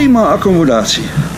prima accommodatie.